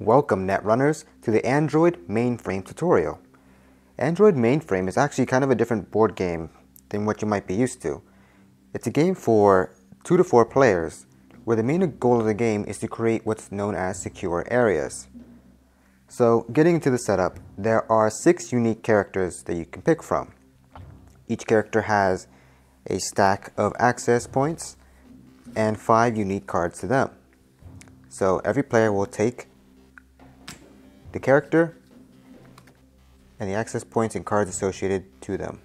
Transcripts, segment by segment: Welcome Netrunners to the Android Mainframe tutorial. Android Mainframe is actually kind of a different board game than what you might be used to. It's a game for 2 to 4 players, where the main goal of the game is to create what's known as secure areas. So getting into the setup, there are 6 unique characters that you can pick from. Each character has a stack of access points and 5 unique cards to them. So every player will take the character and the access points and cards associated to them.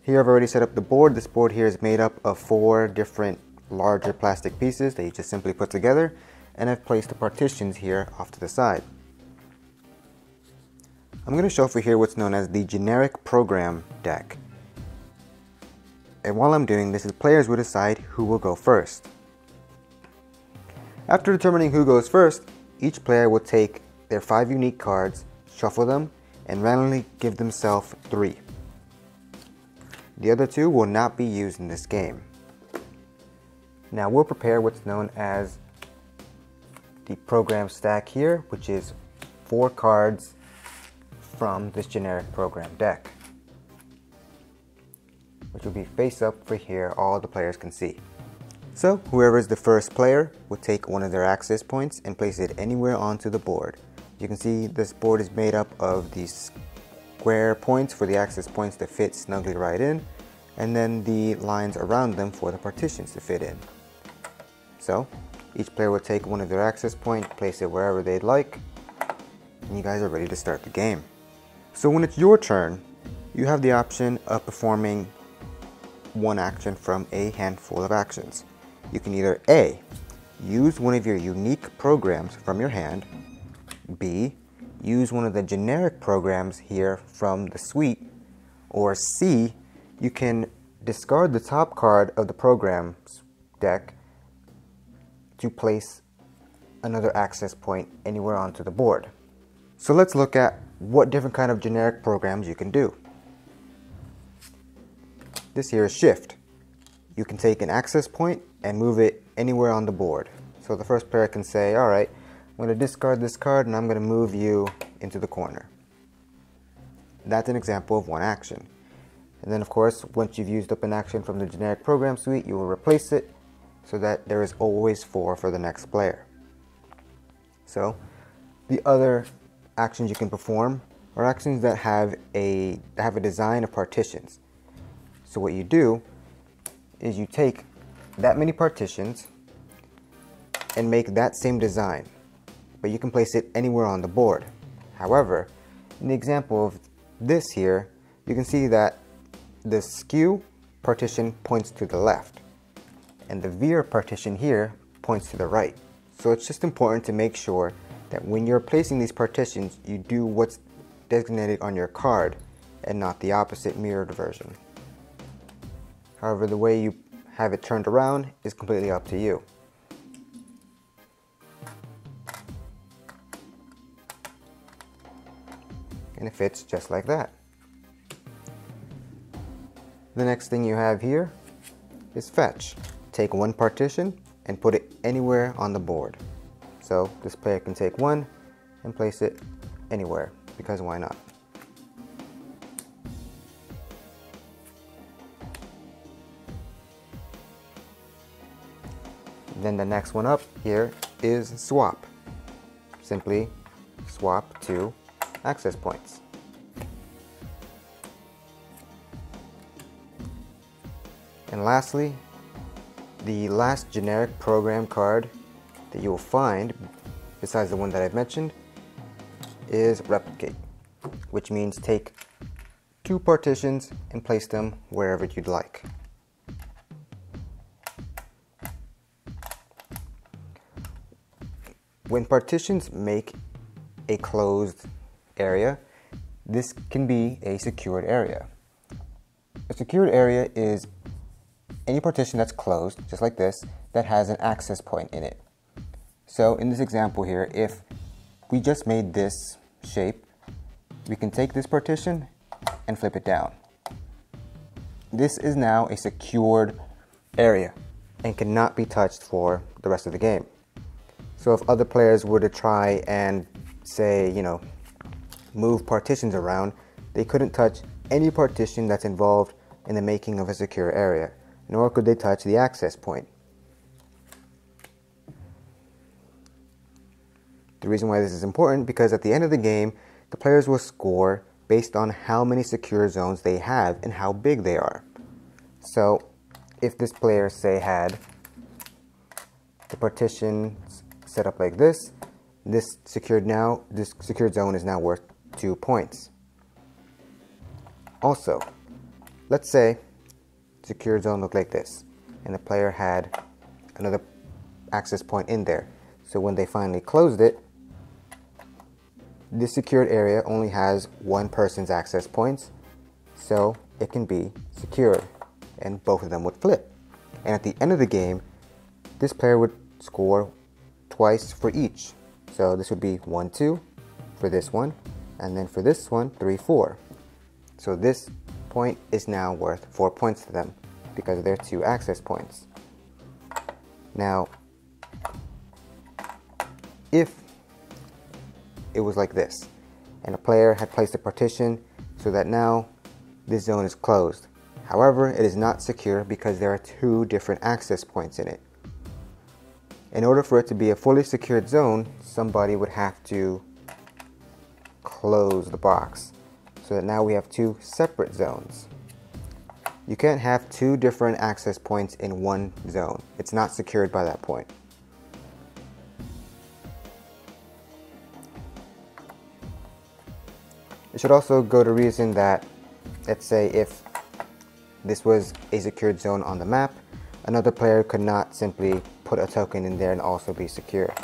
Here I've already set up the board. This board here is made up of 4 different larger plastic pieces that you just simply put together, and I've placed the partitions here off to the side. I'm going to show for here what's known as the generic program deck. And while I'm doing this, the players will decide who will go first. After determining who goes first, each player will take their 5 unique cards, shuffle them, and randomly give themselves 3. The other 2 will not be used in this game. Now we'll prepare what's known as the program stack here, which is 4 cards from this generic program deck, which will be face up for here, all the players can see. So whoever is the first player will take one of their access points and place it anywhere onto the board. You can see this board is made up of these square points for the access points to fit snugly right in, and then the lines around them for the partitions to fit in. So each player will take one of their access points, place it wherever they'd like, and you guys are ready to start the game. So when it's your turn, you have the option of performing one action from a handful of actions. You can either A, use one of your unique programs from your hand, B, use one of the generic programs here from the suite, or C, you can discard the top card of the program's deck to place another access point anywhere onto the board. So let's look at what different kind of generic programs you can do. This here is shift. You can take an access point and move it anywhere on the board. So the first player can say, alright, I'm going to discard this card and I'm going to move you into the corner. That's an example of one action. And then of course, once you've used up an action from the generic program suite, you will replace it so that there is always 4 for the next player. So the other actions you can perform are actions that have a design of partitions. So what you do is you take that many partitions and make that same design, but you can place it anywhere on the board. However, in the example of this here, you can see that the skew partition points to the left and the veer partition here points to the right. So it's just important to make sure that when you're placing these partitions, you do what's designated on your card and not the opposite mirrored version. However, the way you have it turned around is completely up to you. And it fits just like that. The next thing you have here is fetch. Take one partition and put it anywhere on the board. So this player can take one and place it anywhere, because why not? Then the next one up here is swap. Simply swap 2 access points. And lastly, the last generic program card that you will find, besides the one that I've mentioned, is replicate, which means take 2 partitions and place them wherever you'd like. When partitions make a closed area, this can be a secured area. A secured area is any partition that's closed, just like this, that has an access point in it. So in this example here, if we just made this shape, we can take this partition and flip it down. This is now a secured area and cannot be touched for the rest of the game. So if other players were to try and say, you know, move partitions around, they couldn't touch any partition that's involved in the making of a secure area, nor could they touch the access point. The reason why this is important, because at the end of the game, the players will score based on how many secure zones they have and how big they are. So if this player, say, had the partitions set up like this, this secured zone is now worth 2 points. Also, let's say secure zone looked like this, and the player had another access point in there. So when they finally closed it, this secured area only has one person's access points, so it can be secured, and both of them would flip. And at the end of the game, this player would score twice for each. So this would be 1, 2 for this one, and then for this one, 3, 4. So this point is now worth 4 points to them because of their 2 access points. Now, if it was like this, and a player had placed a partition so that now this zone is closed. However, it is not secure because there are 2 different access points in it. In order for it to be a fully secured zone, somebody would have to close the box, so that now we have 2 separate zones. You can't have 2 different access points in one zone. It's not secured by that point. It should also go to reason that, let's say if this was a secured zone on the map, another player could not simply put a token in there and also be secure.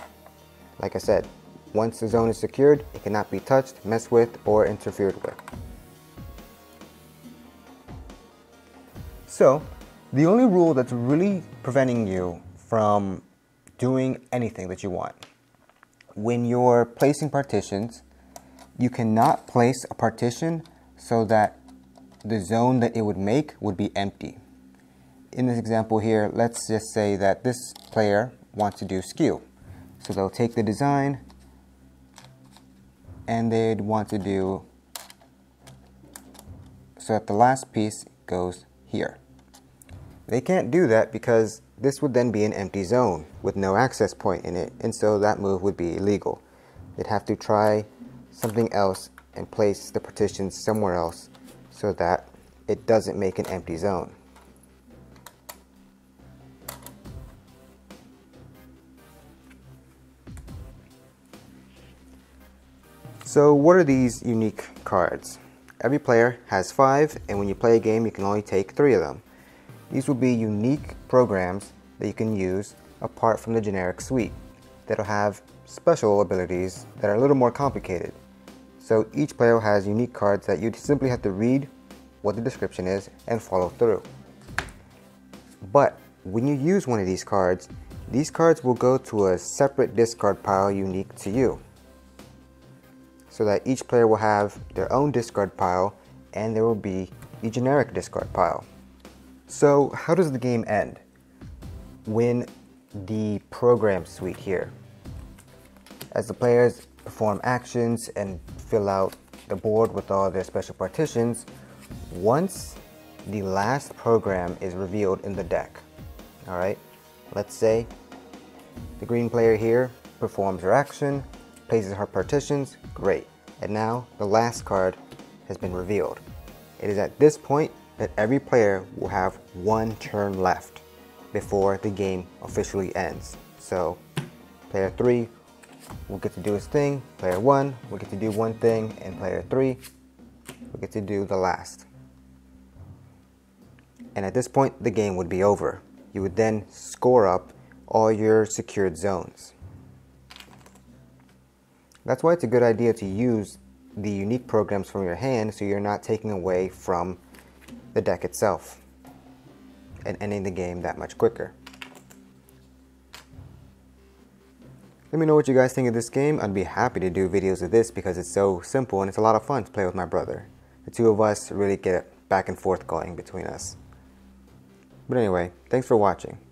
Like I said, once the zone is secured, it cannot be touched, messed with, or interfered with. So, the only rule that's really preventing you from doing anything that you want, when you're placing partitions, you cannot place a partition so that the zone that it would make would be empty. In this example here, let's just say that this player wants to do skew. So they'll take the design and they'd want to do so that the last piece goes here. They can't do that because this would then be an empty zone with no access point in it, and so that move would be illegal. They'd have to try something else and place the partition somewhere else so that it doesn't make an empty zone. So what are these unique cards? Every player has 5, and when you play a game you can only take 3 of them. These will be unique programs that you can use apart from the generic suite that'll have special abilities that are a little more complicated. So each player has unique cards that you simply have to read what the description is and follow through. But when you use one of these cards will go to a separate discard pile unique to you, so that each player will have their own discard pile and there will be a generic discard pile. So how does the game end? When the program suite here, as the players perform actions and fill out the board with all their special partitions, once the last program is revealed in the deck, all right? Let's say the green player here performs her action, places her partitions, great. And now the last card has been revealed. It is at this point that every player will have 1 turn left before the game officially ends. So player 3 will get to do his thing, player 1 will get to do one thing, and player 3 will get to do the last. And at this point, the game would be over. You would then score up all your secured zones. That's why it's a good idea to use the unique programs from your hand so you're not taking away from the deck itself and ending the game that much quicker. Let me know what you guys think of this game. I'd be happy to do videos of this because it's so simple and it's a lot of fun to play with my brother. The two of us really get back and forth going between us. But anyway, thanks for watching.